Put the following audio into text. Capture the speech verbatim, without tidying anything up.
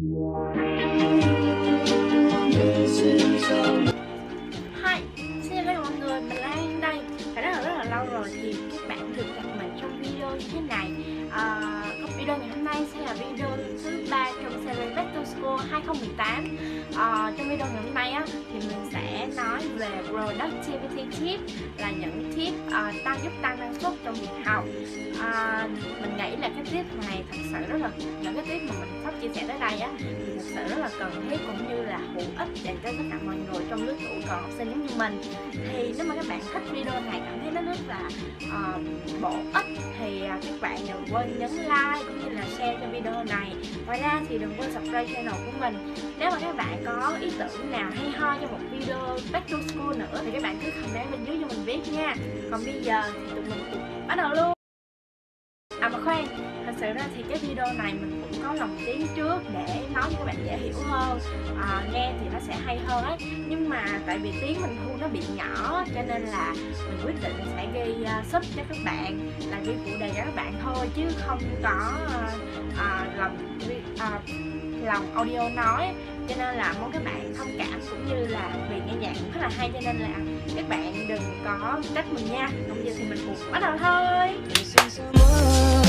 Hi, xin chào mọi người, mình là Lan đây. Đã rất là rất là lâu rồi thì các bạn được gặp mình trong video như thế này. À, video ngày hôm nay sẽ là video thứ ba trong series Back to School hai không một tám. À, trong video ngày hôm nay á, thì mình sẽ nói về Productivity Tip, là những tip à, tăng giúp tăng năng suất trong việc học. À, mình nghĩ là cái tip này thật sự rất là những cái tip mà mình sắp chia sẻ tới đây á, thì thật sự rất là cần thiết cũng như là hữu ích để tới tất cả mọi người trong lứa tuổi còn học sinh giống như mình. Thì nếu mà các bạn thích video này, cảm thấy nó rất là uh, bổ ích thì các bạn đừng quên nhấn like cũng như là share cho video này. Ngoài ra thì đừng quên subscribe channel của mình. Nếu mà các bạn có ý tưởng nào hay ho cho một video Back to School nữa thì các bạn cứ comment bên dưới cho mình biết nha. Còn bây giờ thì tụi mình cùng bắt đầu luôn. À mà khoan, thật sự ra thì cái video này mình cũng có lồng tiếng trước để nói cho các bạn dễ hiểu hơn, à, nghe thì nó sẽ hay hơn ấy. Nhưng mà tại vì tiếng mình thu nó bị nhỏ cho nên là mình quyết định sẽ ghi uh, sub cho các bạn, là ghi phụ đề cho các bạn thôi chứ không có uh, uh, lòng, uh, lòng audio nói. Cho nên là mong các bạn thông cảm cũng như là vì nghe nhạc cũng rất là hay, cho nên là các bạn đừng có trách mình nha. Còn giờ thì mình cũng bắt đầu thôi.